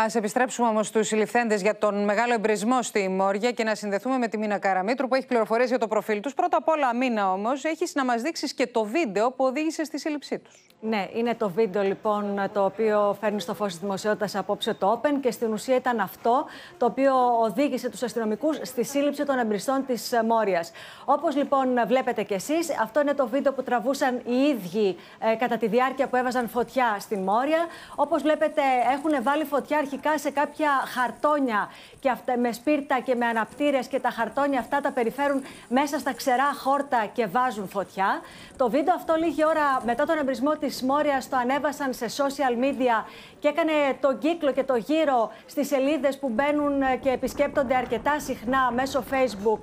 Ας επιστρέψουμε όμως στους συλληφθέντες για τον μεγάλο εμπρισμό στη Μόρια και να συνδεθούμε με τη Μίνα Καραμήτρου που έχει πληροφορίες για το προφίλ τους. Πρώτα απ' όλα, Μίνα, όμως, έχεις να μας δείξεις και το βίντεο που οδήγησε στη σύλληψή τους. Ναι, είναι το βίντεο λοιπόν το οποίο φέρνει στο φως της δημοσιότητας απόψε το Open και στην ουσία ήταν αυτό το οποίο οδήγησε τους αστυνομικούς στη σύλληψη των εμπριστών της Μόριας. Όπως λοιπόν βλέπετε κι εσείς, αυτό είναι το βίντεο που τραβούσαν οι ίδιοι κατά τη διάρκεια που έβαζαν φωτιά στην Μόρια. Όπως βλέπετε, έχουν βάλει φωτιά αρχικά σε κάποια χαρτόνια και με σπίρτα και με αναπτήρες και τα χαρτόνια αυτά τα περιφέρουν μέσα στα ξερά χόρτα και βάζουν φωτιά. Το βίντεο αυτό λίγη ώρα μετά τον εμπρισμό της Μόριας το ανέβασαν σε social media και έκανε τον κύκλο και το γύρο στις σελίδες που μπαίνουν και επισκέπτονται αρκετά συχνά μέσω Facebook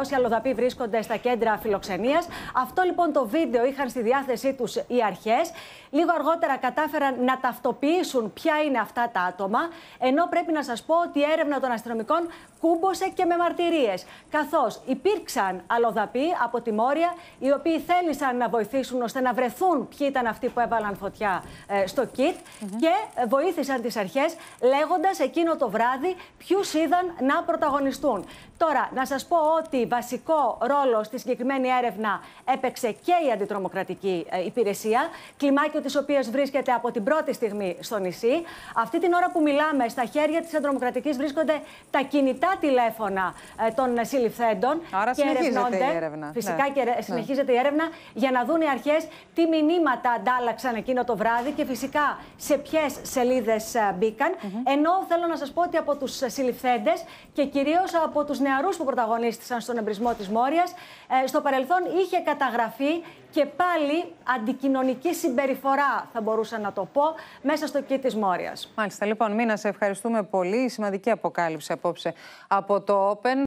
όσοι αλλοδαποί βρίσκονται στα κέντρα φιλοξενίας. Αυτό λοιπόν το βίντεο είχαν στη διάθεσή τους οι αρχές. Λίγο αργότερα κατάφεραν να ταυτοποιήσουν ποια είναι αυτά τα άτομα, ενώ πρέπει να σας πω ότι η έρευνα των αστυνομικών κούμποσε και με μαρτυρίες, καθώς υπήρξαν αλλοδαποί από τη Μόρια οι οποίοι θέλησαν να βοηθήσουν ώστε να βρεθούν ποιοι ήταν αυτοί που έβαλαν φωτιά στο ΚΙΤ και βοήθησαν τις αρχές λέγοντας εκείνο το βράδυ ποιους είδαν να πρωταγωνιστούν. Τώρα, να σας πω ότι βασικό ρόλο στη συγκεκριμένη έρευνα έπαιξε και η Αντιτρομοκρατική υπηρεσία, κλιμάκιο της οποίας βρίσκεται από την πρώτη στιγμή στο νησί. Αυτή την ώρα που μιλάμε, στα χέρια της Αντιτρομοκρατικής βρίσκονται τα κινητά τηλέφωνα των συλληφθέντων. Άρα και ερευνώνται. Φυσικά ναι. Και συνεχίζεται η έρευνα για να δουν οι αρχές τι μηνύματα αντάλλαξαν εκείνο το βράδυ και φυσικά σε ποιες σελίδες μπήκαν. Ενώ θέλω να σας πω ότι από τους συλληφθέντες και κυρίως από τους νεαρούς που πρωταγωνίστησαν στον εμπρισμό της Μόριας, στο παρελθόν είχε καταγραφεί και πάλι αντικοινωνική συμπεριφορά, θα μπορούσα να το πω, μέσα στο ΚΙΤ της Μόριας. Μάλιστα, λοιπόν, Μίνα, σε ευχαριστούμε πολύ. Σημαντική αποκάλυψη απόψε από το Open.